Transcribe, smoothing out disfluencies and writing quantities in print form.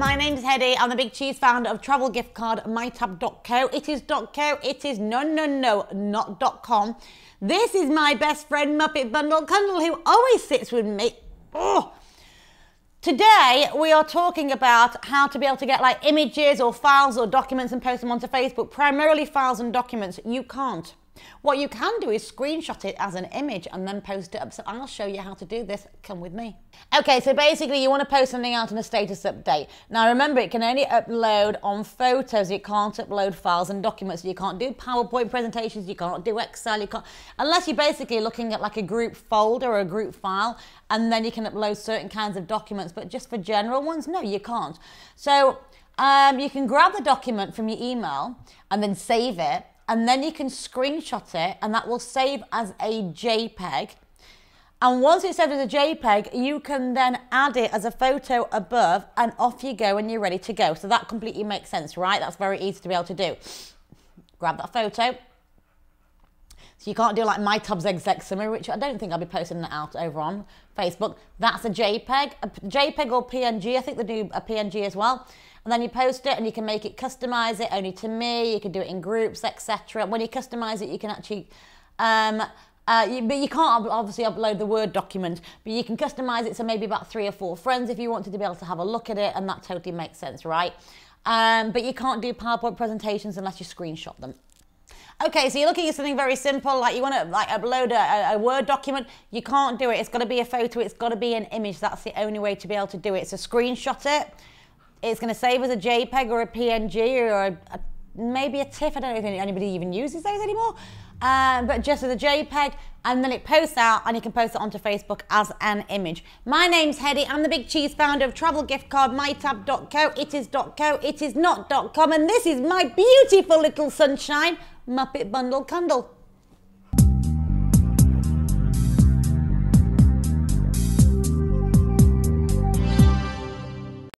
my name's Heddi. I'm the big cheese founder of travel gift card mytab.co. It is .co, it is no, not .com. This is my best friend Muppet Bundle Cundle, who always sits with me. Oh. Today we are talking about how to be able to get like images or files or documents and post them onto Facebook, primarily files and documents. You can't. What you can do is screenshot it as an image and then post it up. So I'll show you how to do this. Come with me. Okay, so basically you want to post something out in a status update. Now remember, it can only upload on photos. You can't upload files and documents. You can't do PowerPoint presentations. You can't do Excel. You can't, unless you're basically looking at like a group folder or a group file, and then you can upload certain kinds of documents. But just for general ones, no, you can't. So you can grab the document from your email and then save it. And then you can screenshot it, and that will save as a JPEG. And once it's saved as a JPEG, you can then add it as a photo above, and off you go, and you're ready to go. So that completely makes sense, right? That's very easy to be able to do. Grab that photo. So you can't do like my tab's exec summary, which I don't think I'll be posting that out over on Facebook. That's a JPEG or PNG. I think they do a PNG as well. And then you post it, and you can make it, customize it only to me. You can do it in groups, etc. When you customize it, you can actually, but you can't obviously upload the Word document, but you can customize it. So maybe about 3 or 4 friends if you wanted to be able to have a look at it, and that totally makes sense, right? But you can't do PowerPoint presentations unless you screenshot them. Okay, so you're looking at something very simple, like you want to like upload a Word document. You can't do it. It's got to be a photo. It's got to be an image. That's the only way to be able to do it. So screenshot it. It's going to save as a JPEG or a PNG or maybe a TIFF. I don't know if anybody even uses those anymore. But just as a JPEG, and then it posts out, and you can post it onto Facebook as an image. My name's Heddi. I'm the big cheese founder of travel gift card mytab.co. It is .co. It is not .com. And this is my beautiful little sunshine, Muppet Bundle Cundle.